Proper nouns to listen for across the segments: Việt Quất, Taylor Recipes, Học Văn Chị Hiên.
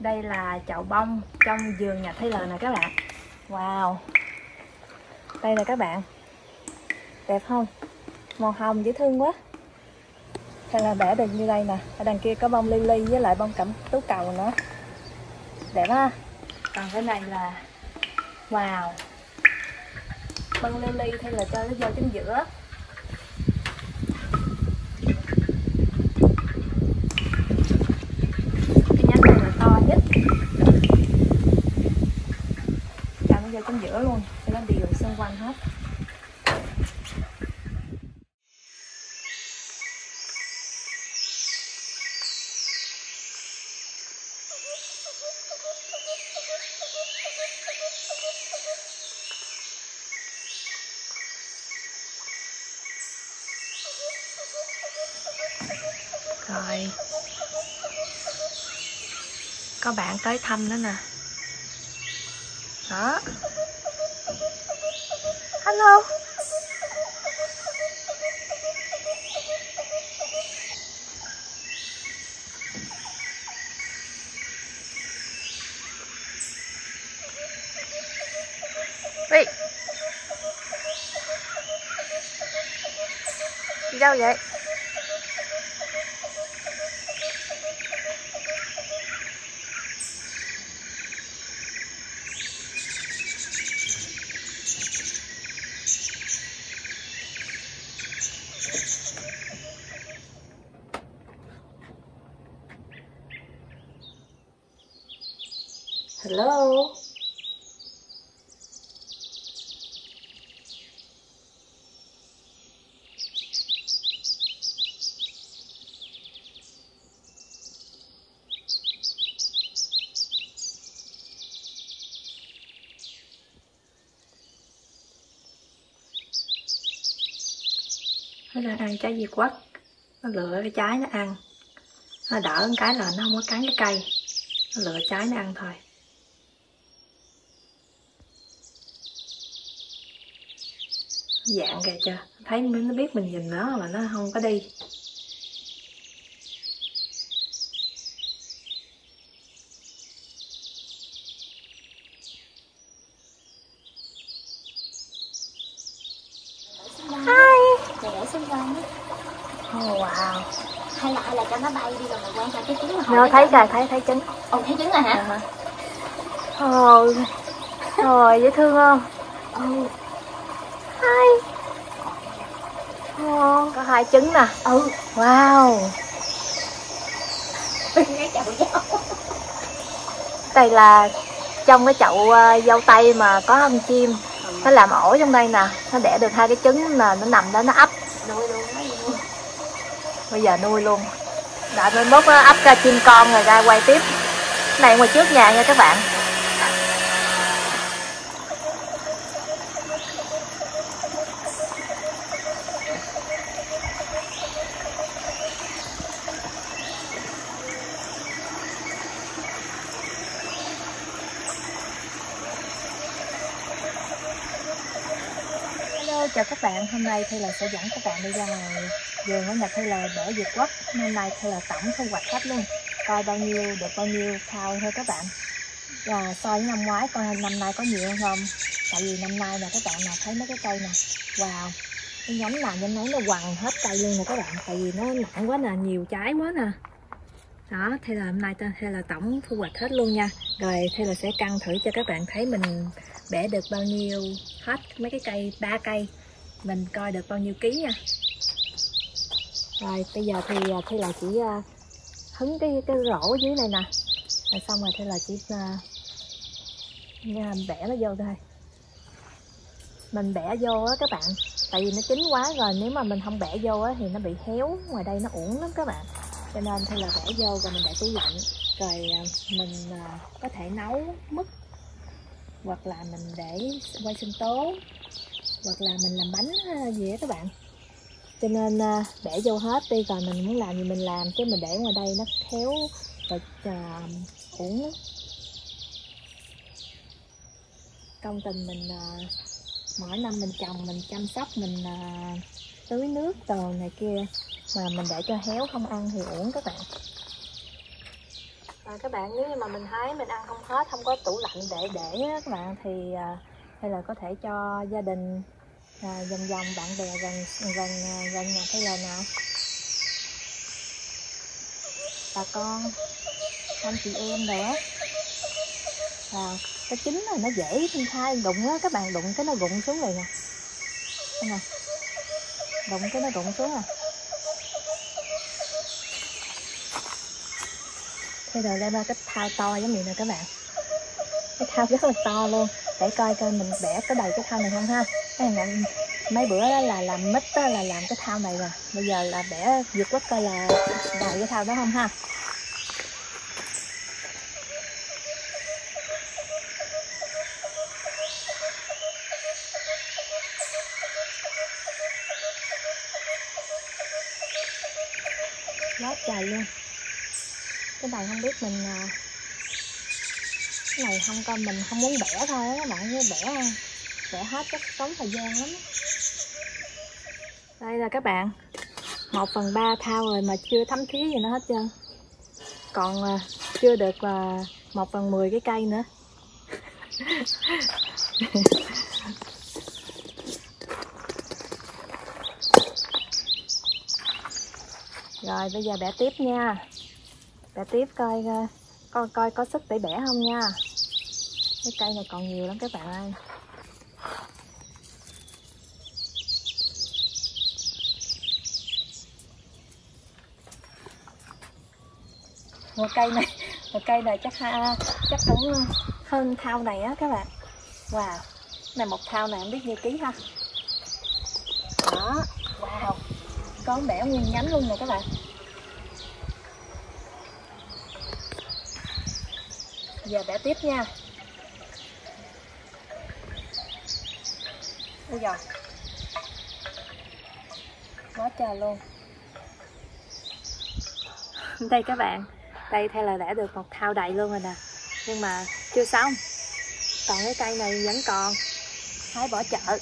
Đây là chậu bông trong vườn nhà Taylor nè các bạn. Wow, đây nè các bạn, đẹp không? Màu hồng dễ thương quá. Đây là bẻ được như đây nè. Ở đằng kia có bông li li với lại bông cẩm tú cầu nữa, đẹp ha. Còn cái này là wow, bông li li hay là cho nó vô chính giữa. Cái nhánh này là to nhất, cho nó vô chính giữa luôn, cho nó đều xung quanh hết. Rồi, có bạn tới thăm nữa nè. Đó. Hello. Ê, đi đâu vậy? Hello. Nó là đang trái Việt Quất, nó lựa cái trái nó ăn, nó đỡ một cái là nó không có cắn cái cây, nó lựa trái nó ăn thôi. Dạng kìa chưa, thấy nó biết mình nhìn nó mà nó không có đi. Oh, wow. Hay là cho nó bay đi rồi mình quan sát cái trứng mà. Nó thấy kìa, thấy trứng. Ồ, thấy trứng rồi hả? Ồ, rồi dễ thương không? Ừ. Ngon, có hai trứng nè. Ừ. Wow. Đây là trong cái chậu dâu tây mà có ông chim, nó làm ổ trong đây nè, nó đẻ được hai cái trứng là nó nằm đó nó ấp. Nuôi luôn, bây giờ nuôi luôn. Đợi bên mốt ấp ra chim con rồi ra quay tiếp. Cái này ngoài trước nhà nha các bạn. Chào các bạn, hôm nay Taylor sẽ dẫn các bạn đi ra ngoài vườn của nhà Taylor bẻ Việt Quất. Hôm nay Taylor tổng thu hoạch hết luôn, coi bao nhiêu được bao nhiêu thao thôi các bạn. Và so với năm ngoái coi năm nay có nhiều hơn không, tại vì năm nay là các bạn nào thấy mấy cái cây nè, wow, cái nhánh nào nhánh nấy nó quằn hết cây luôn nè các bạn, tại vì nó nặng quá nè, nhiều trái quá nè. Đó, Taylor hôm nay Taylor tổng thu hoạch hết luôn nha. Rồi Taylor sẽ căng thử cho các bạn thấy mình bẻ được bao nhiêu hết mấy cái cây, 3 cây mình coi được bao nhiêu ký nha. Rồi bây giờ thì Taylor chỉ hứng cái rổ dưới này nè, rồi xong rồi Taylor chỉ bẻ nó vô thôi. Mình bẻ vô á các bạn, tại vì nó chín quá rồi, nếu mà mình không bẻ vô á thì nó bị héo, ngoài đây nó uổng lắm các bạn, cho nên Taylor bẻ vô rồi mình để tủ lạnh, rồi mình có thể nấu mứt, hoặc là mình để quay sinh tố, hoặc là mình làm bánh gì đó các bạn. Cho nên để vô hết đi, rồi mình muốn làm gì mình làm, chứ mình để ngoài đây nó khéo rồi uổng lắm. Công tình mình mỗi năm mình trồng, mình chăm sóc, mình tưới nước đồ này kia, mà mình để cho héo không ăn thì uổng các bạn. Và các bạn nếu như mà mình hái mình ăn không hết, không có tủ lạnh để đó các bạn, thì hay là có thể cho gia đình, dòng dòng bạn bè gần nhà thấy lời nào bà con anh chị em nữa. Cái chính là nó dễ sinh thai, đụng á các bạn, đụng cái nó rụng xuống rồi nè, nè đụng cái nó rụng xuống à. Bây giờ ra ba cái thao to giống vậy nè các bạn, cái thao rất là to luôn, để coi coi mình bẻ có đầy cái thao này không ha. Cái này mấy bữa đó là làm mít đó, là làm cái thao này nè, bây giờ là bẻ Việt Quất coi là đầy cái thao đó không ha. Lót trời luôn. Cái này không biết mình, cái này không coi, mình không muốn bẻ thôi đó các bạn, như bẻ hết chắc tốn thời gian lắm. Đây là các bạn 1/3 thao rồi mà chưa thấm thía gì nó hết trơn, còn chưa được 1/10 cái cây nữa. Rồi bây giờ bẻ tiếp nha, bẻ tiếp coi có sức để bẻ không nha. Cái cây này còn nhiều lắm các bạn ơi. Một cây này chắc cũng hơn thao này á các bạn. Wow, này một thao này không biết nhiêu ký ha. Đó, wow, con bẻ nguyên nhánh luôn nè các bạn. Giờ bẻ tiếp nha. Bây giờ quá trời luôn. Đây các bạn, đây theo là đã được một thao đầy luôn rồi nè, nhưng mà chưa xong, còn cái cây này vẫn còn, hái bỏ chợ.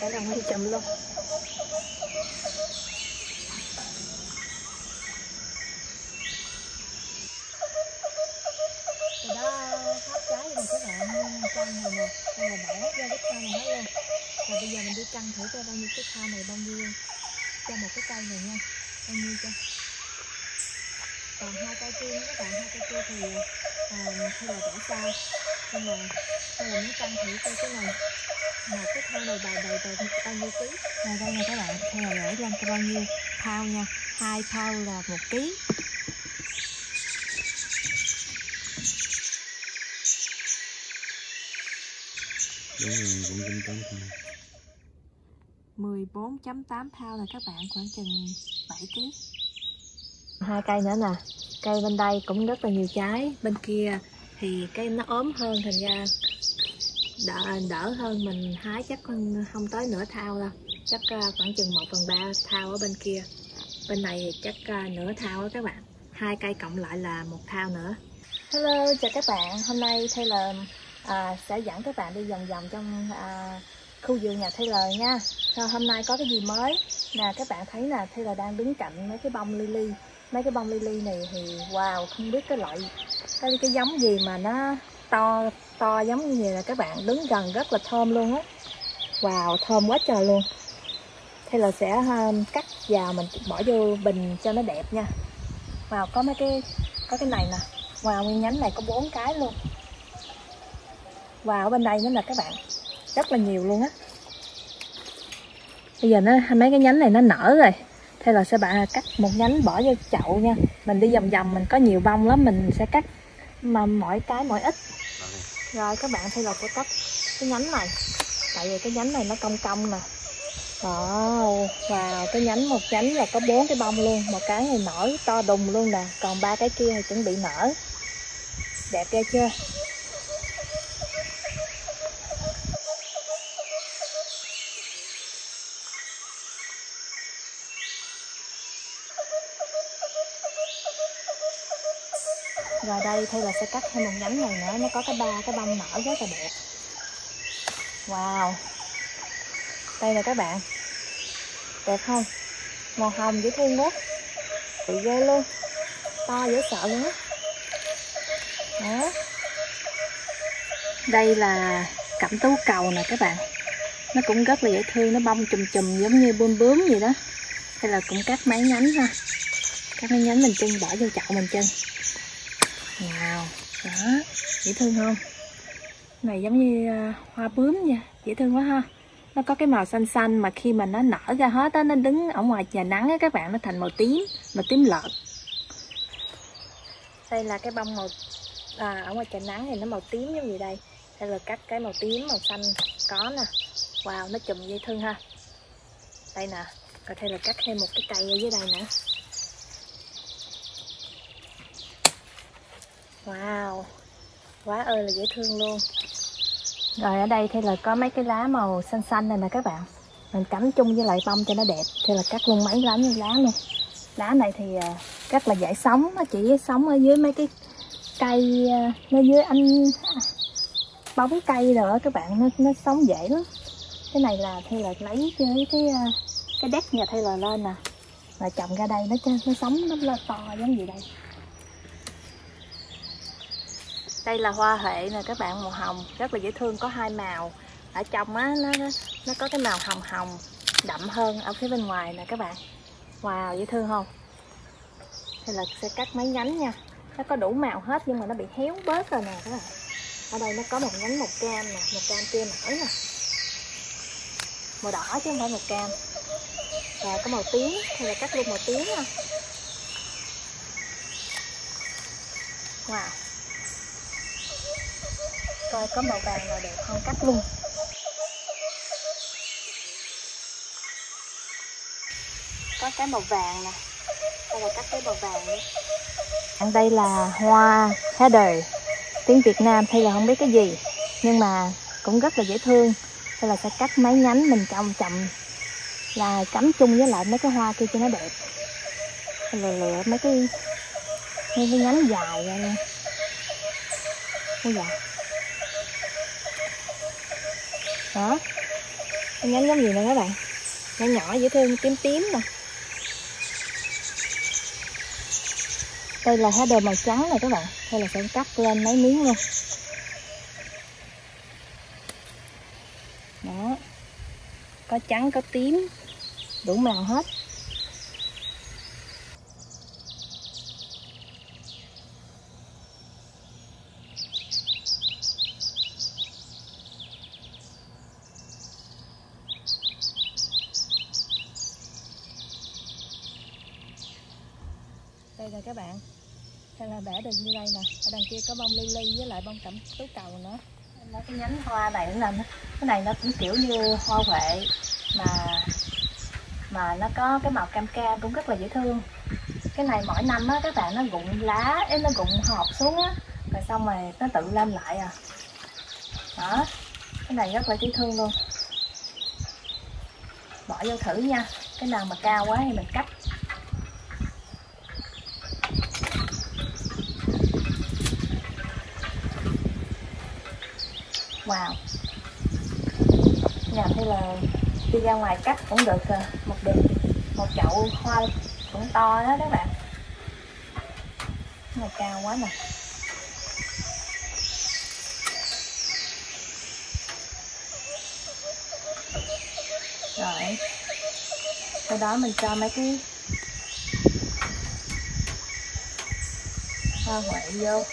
Cả đồng đi chậm luôn. Từ đó hấp trái rồi các bạn, căng này nè, đây là bẻ ra cái thao này hết luôn. Và bây giờ mình đi căng thử coi bao nhiêu cái thao này, bao nhiêu cho một cái cây này nha, bao nhiêu cho. Còn hai cây kia các bạn, hai cây kia thì hay là bẻ sao, nhưng mà bây giờ muốn căng thử coi cái này. Một cái thao này đầy bao nhiêu ký. Rồi đây nè các bạn, theo là để lên cho bao nhiêu thao nha. 2 thao là 1 ký. Đúng rồi, cũng 9.8 thao. 14.8 thao là các bạn, khoảng chừng 7 ký. 2 cây nữa nè. Cây bên đây cũng rất là nhiều trái, bên kia thì cây nó ốm hơn, thành ra đỡ hơn, mình hái chắc không tới nửa thao đâu, chắc khoảng chừng 1/3 thao ở bên kia. Bên này chắc nửa thao đó các bạn, 2 cây cộng lại là 1 thao nữa. Hello, chào các bạn, hôm nay Taylor sẽ dẫn các bạn đi vòng vòng trong khu vườn nhà Taylor nha. Rồi, hôm nay có cái gì mới nè các bạn, thấy là Taylor đang đứng cạnh mấy cái bông lily. Mấy cái bông lily này thì wow, không biết cái loại cái giống gì mà nó to giống như vậy là các bạn, đứng gần rất là thơm luôn á. Wow, thơm quá trời luôn. Thế là sẽ cắt vào mình bỏ vô bình cho nó đẹp nha. Wow, có mấy cái, có cái này nè. Wow, nguyên nhánh này có 4 cái luôn. Wow, ở bên đây nữa là các bạn, rất là nhiều luôn á. Bây giờ nó mấy cái nhánh này nó nở rồi. Thế là sẽ bạn cắt một nhánh bỏ vô chậu nha. Mình đi vòng vòng, mình có nhiều bông lắm, mình sẽ cắt mà mỗi cái mỗi ít. Rồi các bạn, Taylor sẽ cắt cái nhánh này, tại vì cái nhánh này nó cong nè. Đó, và cái nhánh, một nhánh là có 4 cái bông luôn, một cái này nở to đùng luôn nè, còn 3 cái kia thì chuẩn bị nở. Đẹp ghê chưa? Rồi đây Taylor sẽ cắt thêm một nhánh này nữa, nó có cái 3 cái bông nở rất là đẹp. Wow, đây là các bạn, đẹp không? Màu hồng dễ thương quá, bị ghê luôn, to dễ sợ luôn á. Đó, đây là cẩm tú cầu nè các bạn, nó cũng rất là dễ thương, nó bông chùm chùm giống như bươm bướm gì đó. Hay là cũng cắt mấy nhánh ha, cắt mấy nhánh mình trưng bỏ vô chậu mình trưng. Wow, đó, dễ thương không? Này giống như hoa bướm nha, dễ thương quá ha. Nó có cái màu xanh xanh mà khi mà nó nở ra hết á, nó đứng ở ngoài trời nắng á các bạn, nó thành màu tím lợt. Đây là cái bông màu ở ngoài trời nắng thì nó màu tím giống gì đây. Đây là cắt cái màu tím, màu xanh có nè. Wow, nó chùm dễ thương ha. Đây nè, rồi đây là cắt thêm một cái cây ở dưới đây nữa. Wow, quá ơi là dễ thương luôn. Rồi ở đây thì là có mấy cái lá màu xanh xanh này nè các bạn, mình cắm chung với lại bông cho nó đẹp. Thì là cắt luôn mấy lá như lá luôn. Lá này thì rất là dễ sống, nó chỉ sống ở dưới mấy cái cây, nó dưới anh bóng cây rồi các bạn, nó sống dễ lắm. Cái này là thì là lấy cái đất nhà thay là lên nè, và trồng ra đây nó sống nó to giống gì đây. Đây là hoa huệ nè các bạn, màu hồng rất là dễ thương, có hai màu. Ở trong á nó có cái màu hồng đậm hơn ở phía bên ngoài nè các bạn. Wow, dễ thương không? Thì là sẽ cắt mấy nhánh nha. Nó có đủ màu hết nhưng mà nó bị héo bớt rồi nè các bạn. Ở đây nó có một nhánh màu cam nè, màu cam kia nổi nè. Màu đỏ chứ không phải màu cam. Và có màu tím, thì là cắt luôn màu tím nha. Wow, coi có màu vàng nào đẹp không cắt luôn. Có cái màu vàng nè, đây là cắt cái màu vàng nữa. Đây là hoa há đời, tiếng Việt Nam thì là không biết cái gì, nhưng mà cũng rất là dễ thương. Đây là sẽ cắt mấy nhánh mình trồng chậm, là cắm chung với lại mấy cái hoa kia cho nó đẹp. Lựa mấy cái nhánh dài ra nha. Ôi dạ. Đó, nhánh giống gì nè các bạn, nhỏ nhỏ dễ thương, tím tím nè. Đây là há đời màu trắng nè các bạn, đây là sẽ cắt lên mấy miếng luôn. Đó, có trắng có tím, đủ màu hết. Đây nè các bạn, đây là bẻ được như đây nè, ở đằng kia có bông lily với lại bông cẩm tú cầu nữa. Cái nhánh hoa này là cái này nó cũng kiểu như hoa huệ mà nó có cái màu cam cam cũng rất là dễ thương. Cái này mỗi năm á các bạn, nó rụng lá, nó rụng hộp xuống á, rồi xong rồi nó tự lên lại à. Đó, cái này rất là dễ thương luôn. Bỏ vô thử nha, cái nào mà cao quá thì mình cắt. Wow, nhà thế là đi ra ngoài cắt cũng được một chậu hoa cũng to đó các bạn. Nó cao quá nè. Rồi sau đó mình cho mấy cái hoa huệ vô.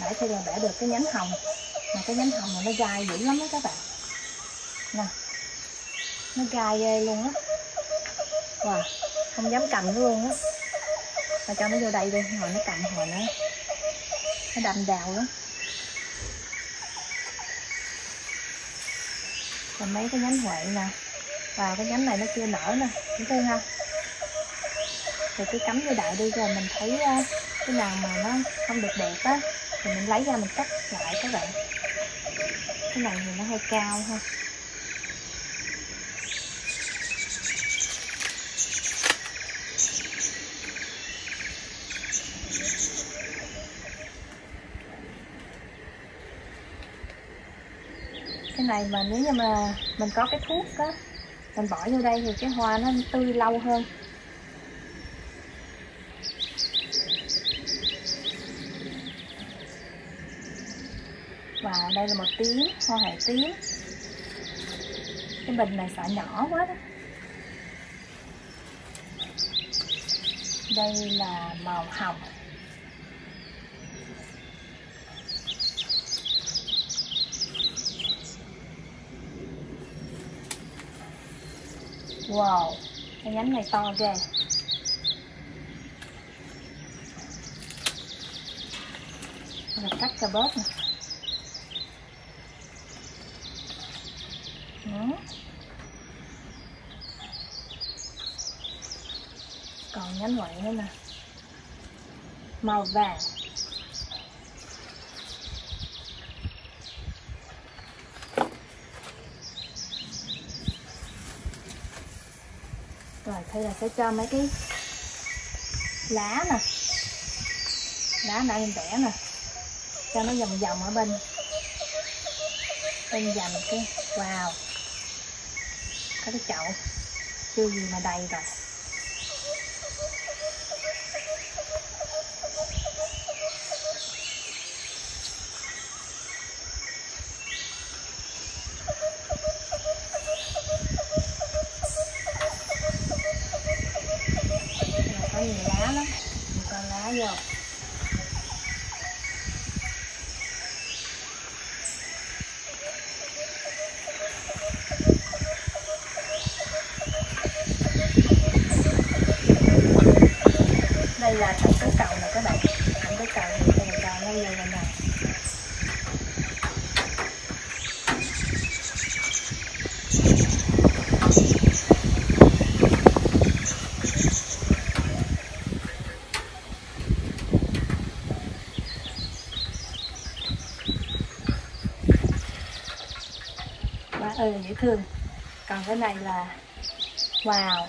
Nãy thì là bẻ được cái nhánh hồng, mà cái nhánh hồng này nó gai dữ lắm đó các bạn nè, nó gai ghê luôn á. Wow, không dám cầm nó luôn á. Mà cho nó vô đây đi, hồi nó cầm hồi nó đâm đào lắm. Còn mấy cái nhánh huệ nè, và cái nhánh này nó chưa nở nè, đúng không ha? Rồi cứ cắm vô đại đi, rồi mình thấy cái nào mà nó không được đẹp á thì mình lấy ra mình cắt lại các bạn. Cái này thì nó hơi cao ha. Cái này mà nếu như mà mình có cái thuốc á, mình bỏ vô đây thì cái hoa nó tươi lâu hơn. Và đây là một tím, hoa hải tím. Cái bình này sợ nhỏ quá đó. Đây là màu hồng. Wow, cái nhánh này to ghê. Mình cắt cà bớt nè. Còn nhánh ngoại nữa nè, màu vàng. Rồi thế là sẽ cho mấy cái lá nè, lá nãy mình bẻ nè, cho nó vòng vòng ở bên bên dầm cái. Wow, có cái chậu chưa gì mà đầy rồi. Đây là thẳng cái cầu này các bạn, thẳng cái cầu này thì mình đào ngay vô lần này. Quá ơi dễ thương. Còn cái này là wow,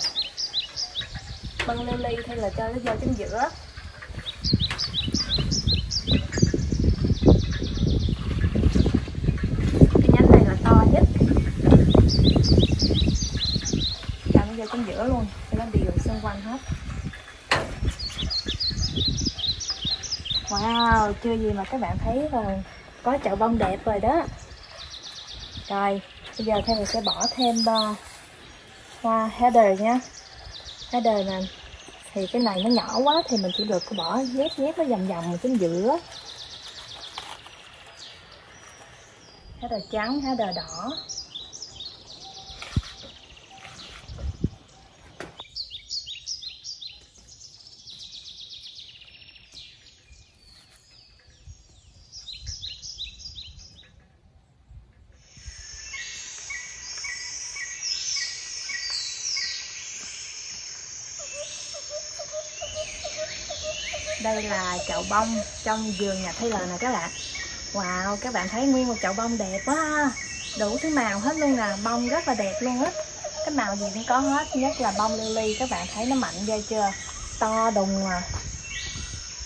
băng lily hay là cho nó vô chính giữa. Cái nhánh này là to nhất, cho nó vô chính giữa luôn, cho nó đều xung quanh hết. Wow, chưa gì mà các bạn thấy rồi, có chậu bông đẹp rồi đó. Rồi bây giờ thì mình sẽ bỏ thêm hoa heather nha. Cái đời này thì cái này nó nhỏ quá thì mình chỉ được bỏ dép nó vòng vòng chính giữa. Cái đời trắng, cái đời đỏ. Đây là chậu bông trong vườn nhà Taylor nè các bạn. Wow, các bạn thấy nguyên một chậu bông đẹp quá, đủ thứ màu hết luôn nè, bông rất là đẹp luôn á. Cái màu gì cũng có hết, nhất là bông lily, các bạn thấy nó mạnh ghê chưa, to đùng à.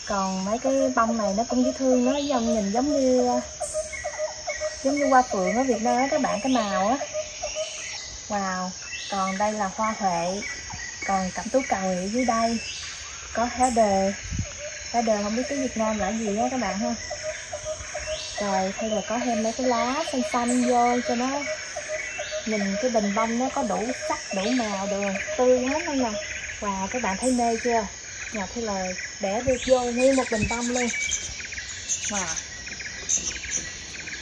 Còn mấy cái bông này nó cũng dễ thương, nó giống nhìn giống như hoa phượng ở Việt Nam á các bạn, cái màu á. Wow, còn đây là hoa huệ, còn cẩm tú cầu ở dưới đây có heather. Cái đời không biết tiếng Việt Nam là gì đó các bạn ha. Rồi hay là có thêm mấy cái lá xanh xanh vô cho nó nhìn cái bình bông nó có đủ sắc, đủ màu được, tươi lắm luôn nè. Wow, các bạn thấy mê chưa? Nhà thế là để được vô nguyên một bình bông luôn. Wow.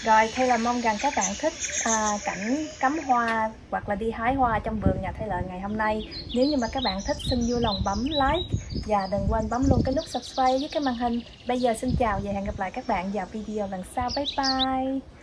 Rồi thế là mong rằng các bạn thích cảnh cắm hoa hoặc là đi hái hoa trong vườn nhà Taylor ngày hôm nay. Nếu như mà các bạn thích xin vui lòng bấm like và đừng quên bấm luôn cái nút subscribe với cái màn hình. Bây giờ xin chào và hẹn gặp lại các bạn vào video lần sau. Bye bye.